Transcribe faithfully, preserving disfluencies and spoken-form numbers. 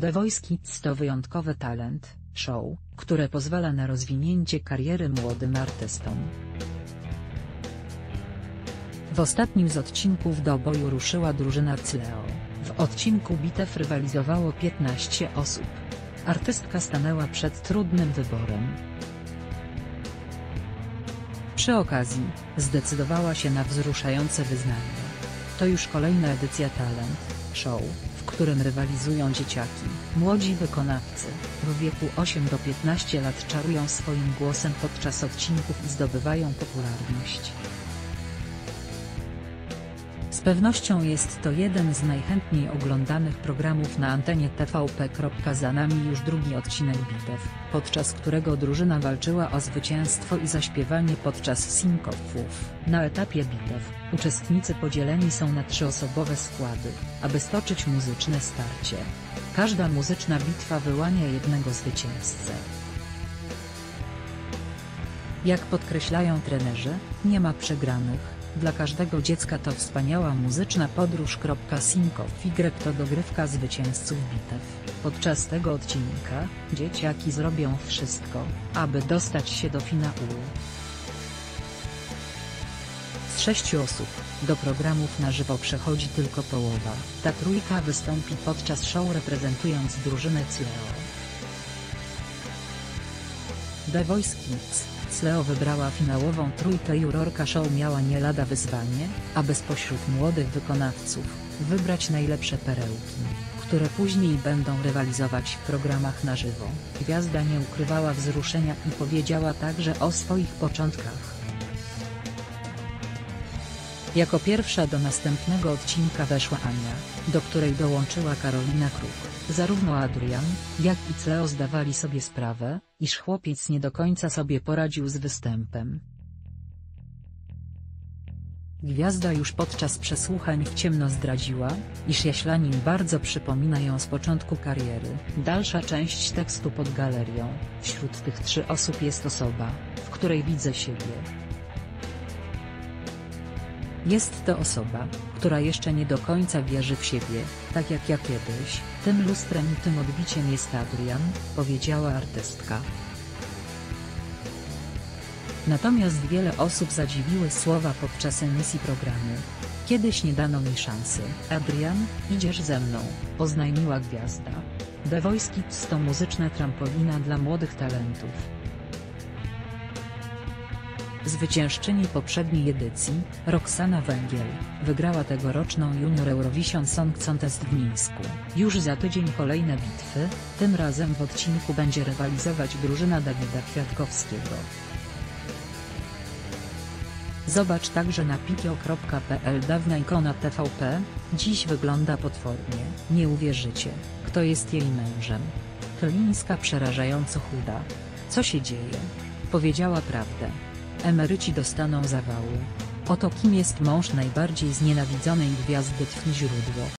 The Voice Kids to wyjątkowy talent, show, które pozwala na rozwinięcie kariery młodym artystom. W ostatnim z odcinków do boju ruszyła drużyna Cleo, w odcinku bitew rywalizowało piętnaście osób. Artystka stanęła przed trudnym wyborem. Przy okazji, zdecydowała się na wzruszające wyznanie. To już kolejna edycja Talent Show, w którym rywalizują dzieciaki. Młodzi wykonawcy, w wieku osiem do piętnastu lat czarują swoim głosem podczas odcinków i zdobywają popularność. Z pewnością jest to jeden z najchętniej oglądanych programów na antenie T V P. Za nami już drugi odcinek bitew, podczas którego drużyna walczyła o zwycięstwo i zaśpiewanie podczas sing-offów. Na etapie bitew, uczestnicy podzieleni są na trzyosobowe składy, aby stoczyć muzyczne starcie. Każda muzyczna bitwa wyłania jednego zwycięzcę. Jak podkreślają trenerzy, nie ma przegranych. Dla każdego dziecka to wspaniała muzyczna podróż. Synkof Y to dogrywka zwycięzców bitew. Podczas tego odcinka, dzieciaki zrobią wszystko, aby dostać się do finału. Z sześciu osób, do programów na żywo przechodzi tylko połowa. Ta trójka wystąpi podczas show reprezentując drużynę Cleo. The Voice Kids. Cleo wybrała finałową trójkę. Jurorka show miała nie lada wyzwanie, aby spośród młodych wykonawców, wybrać najlepsze perełki, które później będą rywalizować w programach na żywo. Gwiazda nie ukrywała wzruszenia i powiedziała także o swoich początkach. Jako pierwsza do następnego odcinka weszła Ania, do której dołączyła Karolina Kruk. Zarówno Adrian, jak i Cleo zdawali sobie sprawę, iż chłopiec nie do końca sobie poradził z występem. Gwiazda już podczas przesłuchań w ciemno zdradziła, iż jaślanin bardzo przypomina ją z początku kariery. Dalsza część tekstu pod galerią. Wśród tych trzy osób jest osoba, w której widzę siebie. Jest to osoba, która jeszcze nie do końca wierzy w siebie, tak jak ja kiedyś. Tym lustrem i tym odbiciem jest Adrian, powiedziała artystka. Natomiast wiele osób zadziwiły słowa podczas emisji programu. Kiedyś nie dano mi szansy. Adrian, idziesz ze mną, oznajmiła gwiazda. The Voice Kids to muzyczna trampolina dla młodych talentów. Zwyciężczyni poprzedniej edycji, Roxana Węgiel, wygrała tegoroczną Junior Eurovision Song Contest w Mińsku. Już za tydzień kolejne bitwy, tym razem w odcinku będzie rywalizować drużyna Dawida Kwiatkowskiego. Zobacz także na pikio kropka p l. Dawna ikona T V P, dziś wygląda potwornie. Nie uwierzycie, kto jest jej mężem. Chylińska przerażająco chuda. Co się dzieje? Powiedziała prawdę. Emeryci dostaną zawału. Oto kim jest mąż najbardziej znienawidzonej gwiazdy. Źródło.